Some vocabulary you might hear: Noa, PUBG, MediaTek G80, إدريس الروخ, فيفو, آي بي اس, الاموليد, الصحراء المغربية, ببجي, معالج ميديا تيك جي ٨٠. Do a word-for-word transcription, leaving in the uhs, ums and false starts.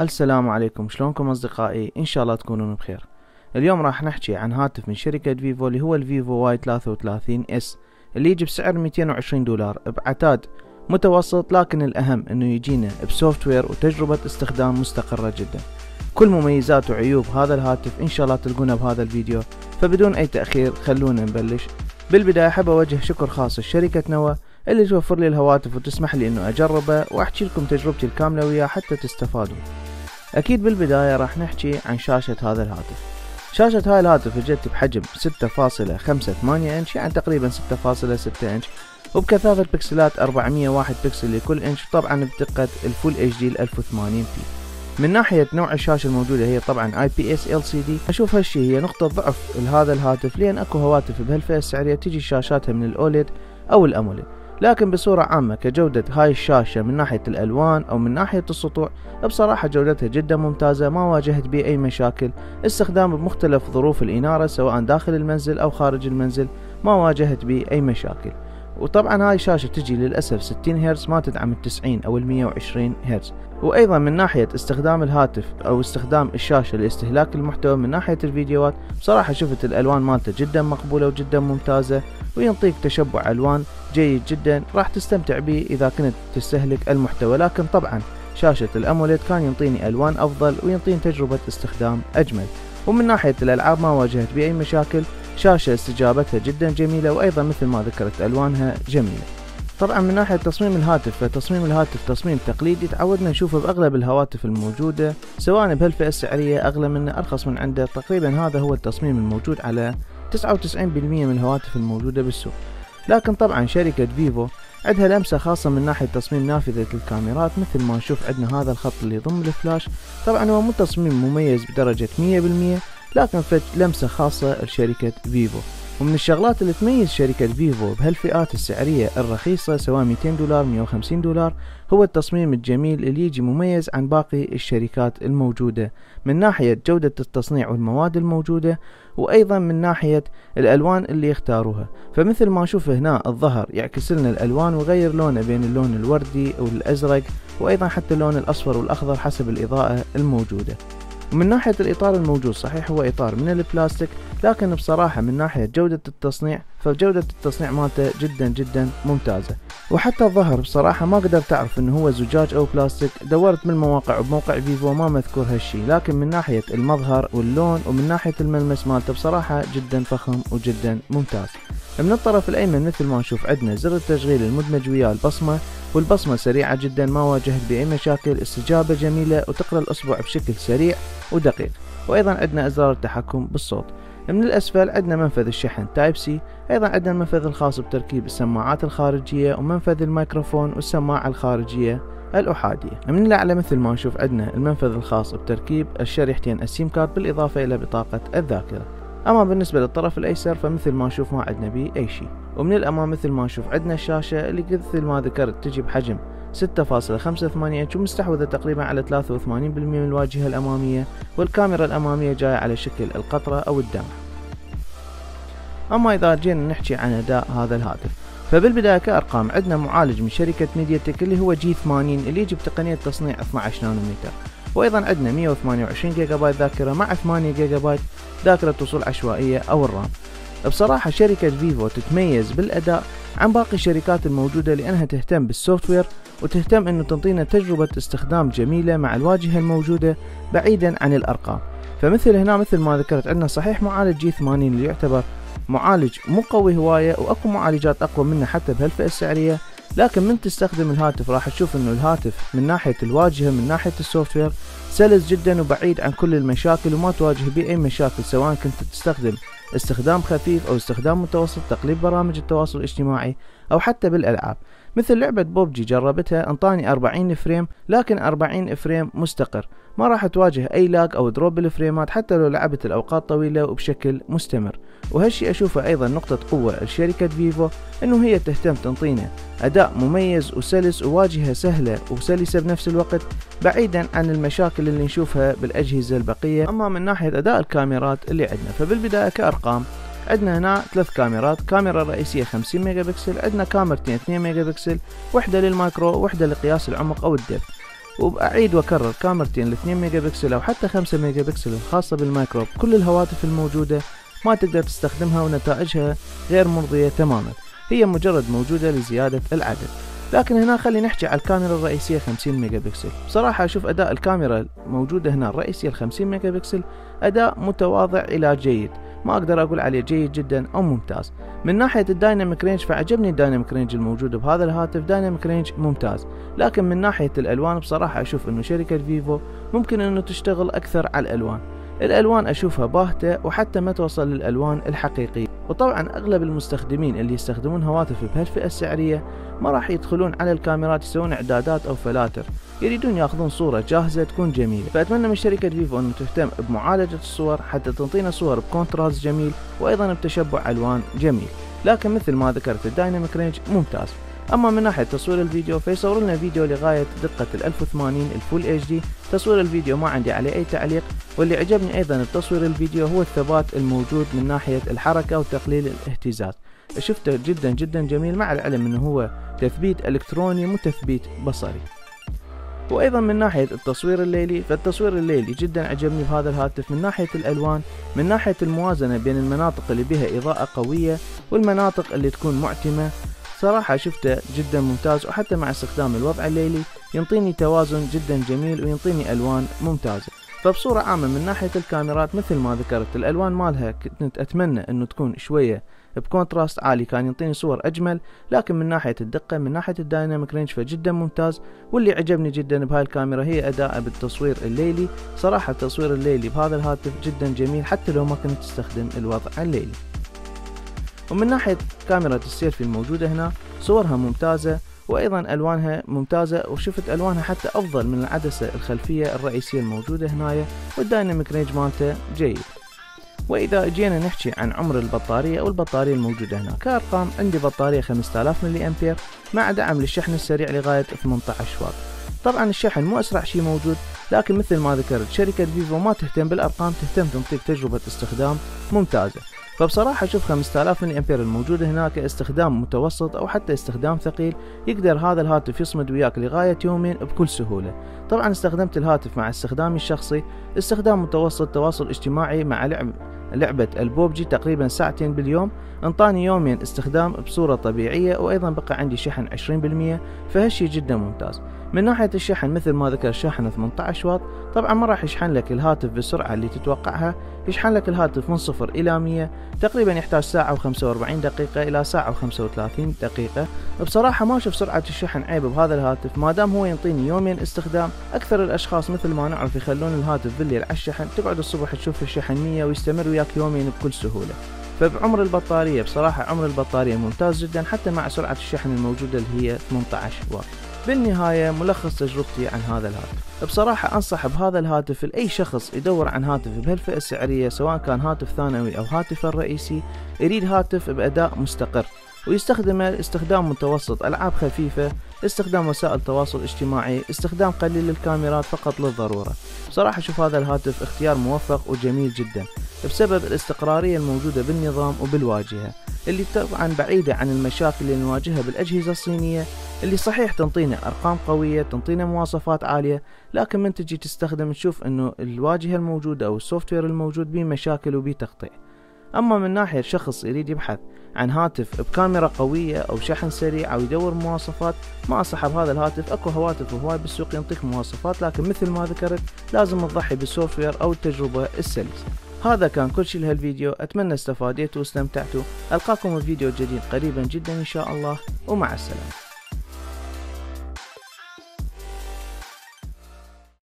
السلام عليكم، شلونكم اصدقائي؟ ان شاء الله تكونون بخير. اليوم راح نحكي عن هاتف من شركة فيفو اللي هو الفيفو واي ثلاثة وثلاثين اس اللي يجي بسعر مئتين وعشرين دولار بعتاد متوسط، لكن الاهم انه يجينا بسوفت وير وتجربة استخدام مستقرة جدا. كل مميزات وعيوب هذا الهاتف ان شاء الله تلقونها بهذا الفيديو، فبدون اي تأخير خلونا نبلش. بالبداية حاب اوجه شكر خاص لشركة نوا اللي توفر لي الهواتف وتسمح لي انه اجربه واحكي لكم تجربتي الكاملة وياه حتى تستفادوا. اكيد بالبداية راح نحكي عن شاشة هذا الهاتف. شاشة هاي الهاتف اجت بحجم ستة فاصلة خمسة ثمانية انش، يعني تقريبا ستة فاصلة ستة انش، وبكثافة بكسلات أربعمئة وواحد بكسل لكل انش، طبعا بدقة الفول اتش دي ألف وثمانين بي. من ناحية نوع الشاشة الموجودة هي طبعا آي بي اس إل سي دي، اشوف هالشي هي نقطة ضعف لهذا الهاتف، لان اكو هواتف بهالفئة السعرية تجي شاشاتها من الاوليد او الاموليد، لكن بصورة عامة كجودة هاي الشاشة من ناحية الألوان أو من ناحية السطوع بصراحة جودتها جدا ممتازة، ما واجهت بي أي مشاكل. استخدام بمختلف ظروف الإنارة سواء داخل المنزل أو خارج المنزل ما واجهت بي أي مشاكل. وطبعا هاي الشاشة تجي للأسف ستين هرتز، ما تدعم التسعين أو المئة وعشرين هرتز. وأيضا من ناحية استخدام الهاتف أو استخدام الشاشة لاستهلاك المحتوى من ناحية الفيديوهات، بصراحة شفت الألوان مالته جدا مقبولة وجدا ممتازة، وينطيك تشبع ألوان جيد جدا راح تستمتع به إذا كنت تستهلك المحتوى. لكن طبعا شاشة الأموليد كان ينطيني ألوان أفضل وينطيني تجربة استخدام أجمل. ومن ناحية الألعاب ما واجهت بأي مشاكل، شاشة استجابتها جدا جميلة، وأيضا مثل ما ذكرت ألوانها جميلة. طبعا من ناحية تصميم الهاتف، فتصميم الهاتف تصميم تقليدي تعودنا نشوفه بأغلب الهواتف الموجودة سواء بهالفئة السعرية، أغلى منه أرخص من عنده، تقريبا هذا هو التصميم الموجود على تسعة وتسعين بالمئة من الهواتف الموجودة بالسوق. لكن طبعا شركة فيفو عندها لمسة خاصة من ناحية تصميم نافذة الكاميرات، مثل ما نشوف عندنا هذا الخط اللي يضم الفلاش، طبعا هو مو تصميم مميز بدرجة مئة بالمئة، لكن فت لمسة خاصة لشركة فيفو. ومن الشغلات اللي تميز شركة فيفو بهالفئات السعرية الرخيصة سواء مئتين دولار مئة وخمسين دولار هو التصميم الجميل اللي يجي مميز عن باقي الشركات الموجودة من ناحية جودة التصنيع والمواد الموجودة، وأيضا من ناحية الألوان اللي يختاروها. فمثل ما نشوف هنا الظهر يعكس لنا الألوان ويغير لونه بين اللون الوردي والأزرق، وأيضا حتى اللون الأصفر والأخضر حسب الإضاءة الموجودة. ومن ناحية الإطار الموجود صحيح هو إطار من البلاستيك، لكن بصراحة من ناحية جودة التصنيع فجودة التصنيع مالته جدا جدا ممتازة. وحتى الظهر بصراحة ما قدرت أعرف إنه هو زجاج أو بلاستيك، دورت من المواقع وبموقع فيفو ما مذكور هالشي، لكن من ناحية المظهر واللون ومن ناحية الملمس مالته بصراحة جدا فخم وجدا ممتاز. من الطرف الأيمن مثل ما نشوف عندنا زر التشغيل المدمج ويا البصمة، والبصمة سريعة جدا ما واجهت بأي مشاكل، استجابة جميلة وتقرأ الأصبع بشكل سريع ودقيق. وأيضا عندنا أزرار التحكم بالصوت. من الأسفل عندنا منفذ الشحن تايب سي، أيضا عندنا المنفذ الخاص بتركيب السماعات الخارجية ومنفذ الميكروفون والسماعة الخارجية الأحادية. من الأعلى مثل ما نشوف عندنا المنفذ الخاص بتركيب الشريحتين السيم كارد بالإضافة إلى بطاقة الذاكرة. أما بالنسبة للطرف الأيسر فمثل ما نشوف ما عندنا به أي شيء. ومن الأمام مثل ما نشوف عندنا الشاشة اللي مثل ما ذكرت تجي بحجم ستة فاصلة خمسة ثمانية انش ومستحوذة تقريبا على ثلاثة وثمانين بالمئة من الواجهة الأمامية، والكاميرا الأمامية جاية على شكل القطرة أو الدمع. أما إذا جينا نحكي عن أداء هذا الهاتف، فبالبداية كأرقام عندنا معالج من شركة ميديا تيك اللي هو جي ثمانين اللي يجي بتقنية تصنيع اثني عشر نانومتر، وأيضا عندنا مئة وثمانية وعشرين جيجا بايت ذاكرة مع ثمانية جيجا بايت ذاكرة وصول عشوائية أو الرام. بصراحة شركة فيفو تتميز بالأداء عن باقي الشركات الموجودة لأنها تهتم بالسوفت وير وتهتم أنه تنطينا تجربة استخدام جميلة مع الواجهة الموجودة بعيدا عن الأرقام. فمثل هنا مثل ما ذكرت عندنا صحيح معالج جي ثمانين اللي يعتبر معالج مو قوي هواية، وأكو معالجات أقوى منه حتى بهالفئة السعرية، لكن من تستخدم الهاتف راح تشوف أنه الهاتف من ناحية الواجهة من ناحية السوفت وير سلس جدا وبعيد عن كل المشاكل، وما تواجه به أي مشاكل سواء كنت تستخدم استخدام خفيف أو استخدام متوسط، تقليد برامج التواصل الاجتماعي أو حتى بالألعاب. مثل لعبة ببجي جربتها انطاني أربعين فريم، لكن أربعين فريم مستقر، ما راح تواجه أي لاج أو دروب بالفريمات حتى لو لعبت الأوقات طويلة وبشكل مستمر. وهالشي أشوفه أيضا نقطة قوة لشركة فيفو، أنه هي تهتم تنطينا أداء مميز وسلس وواجهة سهلة وسلسة بنفس الوقت بعيدا عن المشاكل اللي نشوفها بالأجهزة البقية. أما من ناحية أداء الكاميرات اللي عندنا فبالبداية كأرقام عندنا هنا ثلاث كاميرات، كاميرا رئيسية خمسين ميجا بكسل، عندنا كاميرتين اثنين ميجا بكسل، وحدة للمايكرو وحدة لقياس العمق أو الدب. وبأعيد وأكرر كاميرتين ال اثنين ميجا بكسل أو حتى خمسة ميجا بكسل الخاصة بالمايكرو بكل الهواتف الموجودة ما تقدر تستخدمها ونتائجها غير مرضية تماما، هي مجرد موجودة لزيادة العدد. لكن هنا خلينا نحكي على الكاميرا الرئيسية خمسين ميجا بكسل. بصراحة أشوف أداء الكاميرا الموجودة هنا الرئيسية خمسين ميجا بكسل أداء متواضع إلى جيد، ما أقدر أقول عليه جيد جدا أو ممتاز. من ناحية الدايناميك رينج فعجبني الدايناميك رينج الموجود بهذا الهاتف، دايناميك رينج ممتاز. لكن من ناحية الألوان بصراحة أشوف إنه شركة فيفو ممكن إنه تشتغل أكثر على الألوان، الألوان أشوفها باهتة وحتى ما توصل للألوان الحقيقية. وطبعا أغلب المستخدمين اللي يستخدمون هواتف بهالفئة السعرية ما راح يدخلون على الكاميرات يسوون إعدادات أو فلاتر، يريدون ياخذون صورة جاهزة تكون جميلة. فأتمنى من شركة فيفو أن تهتم بمعالجة الصور حتى تنطينا صور بكونتراست جميل وأيضا بتشبع ألوان جميل. لكن مثل ما ذكرت الدايناميك رينج ممتاز. أما من ناحية تصوير الفيديو فيصور لنا فيديو لغاية دقة ال ألف وثمانين الفول اتش دي، تصوير الفيديو ما عندي عليه أي تعليق. واللي عجبني أيضا بتصوير الفيديو هو الثبات الموجود من ناحية الحركة وتقليل الاهتزاز، شفته جدا جدا جميل، مع العلم أنه هو تثبيت إلكتروني مو تثبيت بصري. وأيضا من ناحية التصوير الليلي فالتصوير الليلي جدا عجبني بهذا الهاتف، من ناحية الألوان، من ناحية الموازنة بين المناطق اللي بها إضاءة قوية والمناطق اللي تكون معتمة، صراحة شفته جدا ممتاز. وحتى مع استخدام الوضع الليلي ينطيني توازن جدا جميل وينطيني ألوان ممتازة. فبصورة عامة من ناحية الكاميرات مثل ما ذكرت الألوان مالها كنت أتمنى أنه تكون شوية بكونتراست عالي كان ينطيني صور أجمل. لكن من ناحية الدقة من ناحية الدايناميك رينج فجدا ممتاز. واللي عجبني جدا بهاي الكاميرا هي أداء بالتصوير الليلي، صراحة التصوير الليلي بهذا الهاتف جدا جميل حتى لو ما كنت تستخدم الوضع الليلي. ومن ناحية كاميرا السيلفي الموجودة هنا صورها ممتازة وأيضا ألوانها ممتازة، وشفت ألوانها حتى أفضل من العدسة الخلفية الرئيسية الموجودة هنايا، والدايناميك رينج مالته جيد. وإذا جينا نحكي عن عمر البطارية أو البطارية الموجودة هنا كأرقام عندي بطارية خمسة آلاف ملي أمبير مع دعم للشحن السريع لغاية ثمانية عشر واط. طبعا الشحن مو أسرع شيء موجود، لكن مثل ما ذكرت شركة فيفو ما تهتم بالأرقام، تهتم تنطيك تجربة استخدام ممتازة. فبصراحة أشوف خمسة آلاف ملي أمبير الموجودة هناك استخدام متوسط أو حتى استخدام ثقيل يقدر هذا الهاتف يصمد وياك لغاية يومين بكل سهولة. طبعا استخدمت الهاتف مع استخدامي الشخصي، استخدام متوسط، تواصل اجتماعي مع لعب لعبة البوبجي تقريبا ساعتين باليوم، انطاني يومين استخدام بصورة طبيعية، وأيضا بقى عندي شحن عشرين بالمئة، فهالشي جدا ممتاز. من ناحية الشحن مثل ما ذكر شاحن ثمانية عشر واط، طبعا ما راح يشحن لك الهاتف بالسرعة اللي تتوقعها، يشحن لك الهاتف من صفر إلى مية تقريبا يحتاج ساعة وخمسة وأربعين دقيقة إلى ساعة وخمسة وثلاثين دقيقة. بصراحة ما أشوف سرعة الشحن عيب بهذا الهاتف ما دام هو ينطيني يومين استخدام. أكثر الأشخاص مثل ما نعرف يخلون الهاتف بالليل على الشحن، تقعد الصبح تشوف الشحن مية ويستمر وياك يومين بكل سهولة. فبعمر البطارية بصراحة عمر البطارية ممتاز جدا حتى مع سرعة الشحن الموجودة اللي هي ثمانية عشر واط. بالنهاية ملخص تجربتي عن هذا الهاتف، بصراحة أنصح بهذا الهاتف لأي شخص يدور عن هاتف بهالفئة السعرية سواء كان هاتف ثانوي أو هاتف الرئيسي، يريد هاتف بأداء مستقر ويستخدمه استخدام متوسط، ألعاب خفيفة، استخدام وسائل تواصل اجتماعي، استخدام قليل للكاميرات فقط للضرورة. بصراحة أشوف هذا الهاتف اختيار موفق وجميل جدا بسبب الاستقرارية الموجودة بالنظام وبالواجهة اللي طبعا بعيدة عن المشاكل اللي نواجهها بالأجهزة الصينية، اللي صحيح تنطينا أرقام قوية، تنطينا مواصفات عالية، لكن من تجي تستخدم تشوف أنه الواجهة الموجودة أو السوفتوير الموجود بيه مشاكل وبيه تقطيع. أما من ناحية شخص يريد يبحث عن هاتف بكاميرا قوية أو شحن سريع أو يدور مواصفات، ما أنصح بهذا الهاتف. أكو هواتف وهواي بالسوق ينطيك مواصفات، لكن مثل ما ذكرت لازم تضحي بالسوفتوير أو التجربة السلسة. هذا كان كل شيء لهالفيديو، أتمنى استفاديتوا واستمتعتوا، ألقاكم بفيديو جديد قريبا جدا إن شاء الله، ومع السلامة.